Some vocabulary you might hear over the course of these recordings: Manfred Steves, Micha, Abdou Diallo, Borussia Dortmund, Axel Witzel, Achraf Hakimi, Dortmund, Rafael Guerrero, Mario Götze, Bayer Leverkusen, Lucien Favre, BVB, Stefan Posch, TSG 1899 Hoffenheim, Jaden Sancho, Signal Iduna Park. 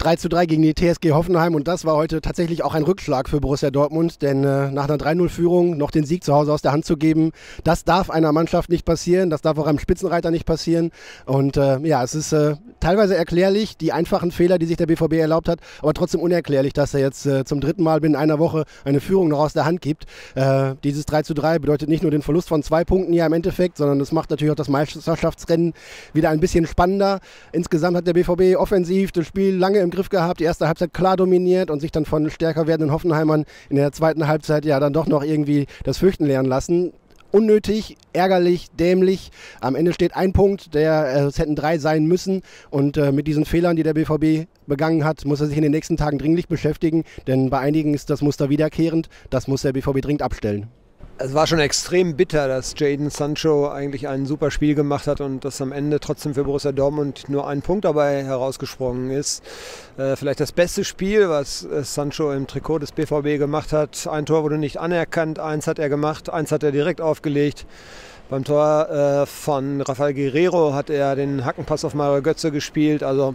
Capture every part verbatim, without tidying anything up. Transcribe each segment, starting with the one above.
drei zu drei gegen die T S G Hoffenheim, und das war heute tatsächlich auch ein Rückschlag für Borussia Dortmund, denn äh, nach einer drei null Führung noch den Sieg zu Hause aus der Hand zu geben, das darf einer Mannschaft nicht passieren, das darf auch einem Spitzenreiter nicht passieren, und äh, ja, es ist äh, teilweise erklärlich, die einfachen Fehler, die sich der B V B erlaubt hat, aber trotzdem unerklärlich, dass er jetzt äh, zum dritten Mal binnen einer Woche eine Führung noch aus der Hand gibt. Äh, dieses drei zu drei bedeutet nicht nur den Verlust von zwei Punkten hier im Endeffekt, sondern das macht natürlich auch das Meisterschaftsrennen wieder ein bisschen spannender. Insgesamt hat der B V B offensiv das Spiel lange im Griff gehabt, die erste Halbzeit klar dominiert und sich dann von stärker werdenden Hoffenheimern in der zweiten Halbzeit ja dann doch noch irgendwie das Fürchten lehren lassen. Unnötig, ärgerlich, dämlich. Am Ende steht ein Punkt, der, es hätten drei sein müssen, und äh, mit diesen Fehlern, die der B V B begangen hat, muss er sich in den nächsten Tagen dringlich beschäftigen, denn bei einigen ist das Muster wiederkehrend, das muss der B V B dringend abstellen. Es war schon extrem bitter, dass Jaden Sancho eigentlich ein super Spiel gemacht hat und dass am Ende trotzdem für Borussia Dortmund nur ein Punkt dabei herausgesprungen ist. Äh, vielleicht das beste Spiel, was Sancho im Trikot des B V B gemacht hat. Ein Tor wurde nicht anerkannt, eins hat er gemacht, eins hat er direkt aufgelegt. Beim Tor äh, von Rafael Guerrero hat er den Hackenpass auf Mario Götze gespielt. Also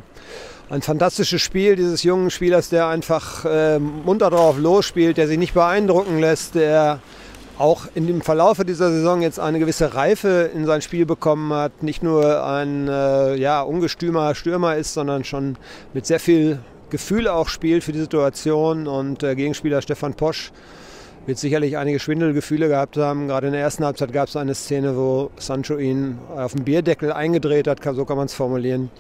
ein fantastisches Spiel dieses jungen Spielers, der einfach äh, munter drauf losspielt, der sich nicht beeindrucken lässt, der auch in dem Verlaufe dieser Saison jetzt eine gewisse Reife in sein Spiel bekommen hat, nicht nur ein äh, ja, ungestümer Stürmer ist, sondern schon mit sehr viel Gefühl auch spielt für die Situation. Und äh, Gegenspieler Stefan Posch wird sicherlich einige Schwindelgefühle gehabt haben. Gerade in der ersten Halbzeit gab es eine Szene, wo Sancho ihn auf den Bierdeckel eingedreht hat, so kann man es formulieren.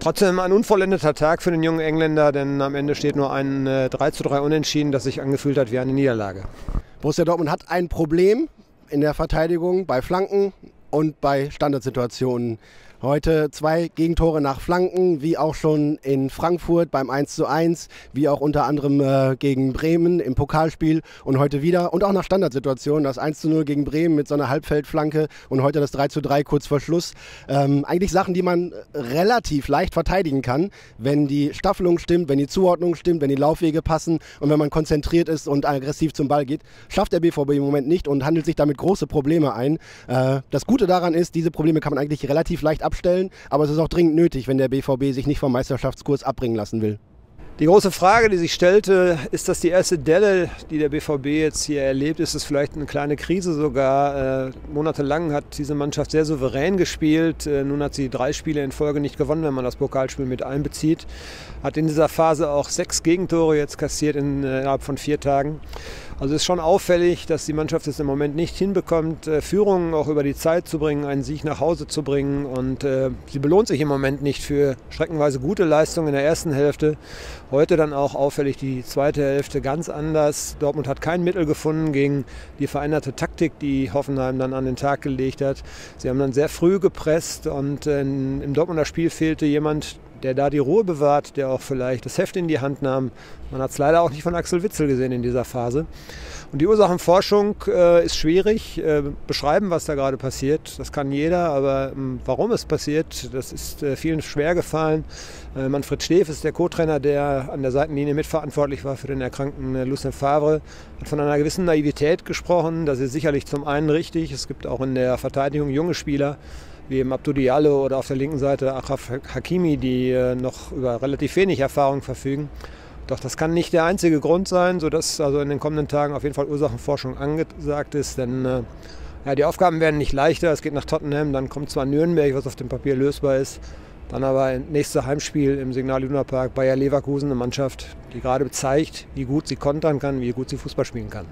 Trotzdem ein unvollendeter Tag für den jungen Engländer, denn am Ende steht nur ein äh, drei zu drei Unentschieden, das sich angefühlt hat wie eine Niederlage. Borussia Dortmund hat ein Problem in der Verteidigung bei Flanken und bei Standardsituationen. Heute zwei Gegentore nach Flanken, wie auch schon in Frankfurt beim eins zu eins, wie auch unter anderem äh, gegen Bremen im Pokalspiel und heute wieder. Und auch nach Standardsituationen, das eins zu null gegen Bremen mit so einer Halbfeldflanke und heute das drei zu drei kurz vor Schluss. Ähm, eigentlich Sachen, die man relativ leicht verteidigen kann, wenn die Staffelung stimmt, wenn die Zuordnung stimmt, wenn die Laufwege passen und wenn man konzentriert ist und aggressiv zum Ball geht. Schafft der B V B im Moment nicht und handelt sich damit große Probleme ein. Äh, das Gute daran ist, diese Probleme kann man eigentlich relativ leicht abstellen. Stellen, aber es ist auch dringend nötig, wenn der B V B sich nicht vom Meisterschaftskurs abbringen lassen will. Die große Frage, die sich stellte, ist das die erste Delle, die der B V B jetzt hier erlebt? Ist es vielleicht eine kleine Krise sogar? Äh, monatelang hat diese Mannschaft sehr souverän gespielt. Äh, nun hat sie drei Spiele in Folge nicht gewonnen, wenn man das Pokalspiel mit einbezieht. Hat in dieser Phase auch sechs Gegentore jetzt kassiert in, äh, innerhalb von vier Tagen. Also ist schon auffällig, dass die Mannschaft es im Moment nicht hinbekommt, äh, Führungen auch über die Zeit zu bringen, einen Sieg nach Hause zu bringen. Und äh, sie belohnt sich im Moment nicht für streckenweise gute Leistungen in der ersten Hälfte. Heute dann auch auffällig die zweite Hälfte ganz anders. Dortmund hat kein Mittel gefunden gegen die veränderte Taktik, die Hoffenheim dann an den Tag gelegt hat. Sie haben dann sehr früh gepresst und äh, im Dortmunder Spiel fehlte jemand, der da die Ruhe bewahrt, der auch vielleicht das Heft in die Hand nahm. Man hat es leider auch nicht von Axel Witzel gesehen in dieser Phase. Und die Ursachenforschung äh, ist schwierig. Äh, beschreiben, was da gerade passiert, das kann jeder, aber ähm, warum es passiert, das ist äh, vielen schwer gefallen. Äh, Manfred Steves ist der Co-Trainer, der an der Seitenlinie mitverantwortlich war für den erkrankten äh, Lucien Favre, hat von einer gewissen Naivität gesprochen. Das ist sicherlich zum einen richtig. Es gibt auch in der Verteidigung junge Spieler, wie im Abdou Diallo oder auf der linken Seite Achraf Hakimi, die äh, noch über relativ wenig Erfahrung verfügen. Doch das kann nicht der einzige Grund sein, sodass also in den kommenden Tagen auf jeden Fall Ursachenforschung angesagt ist. Denn äh, ja, die Aufgaben werden nicht leichter. Es geht nach Tottenham, dann kommt zwar Nürnberg, was auf dem Papier lösbar ist. Dann aber nächstes Heimspiel im Signal Iduna Park, Bayer Leverkusen, eine Mannschaft, die gerade zeigt, wie gut sie kontern kann, wie gut sie Fußball spielen kann.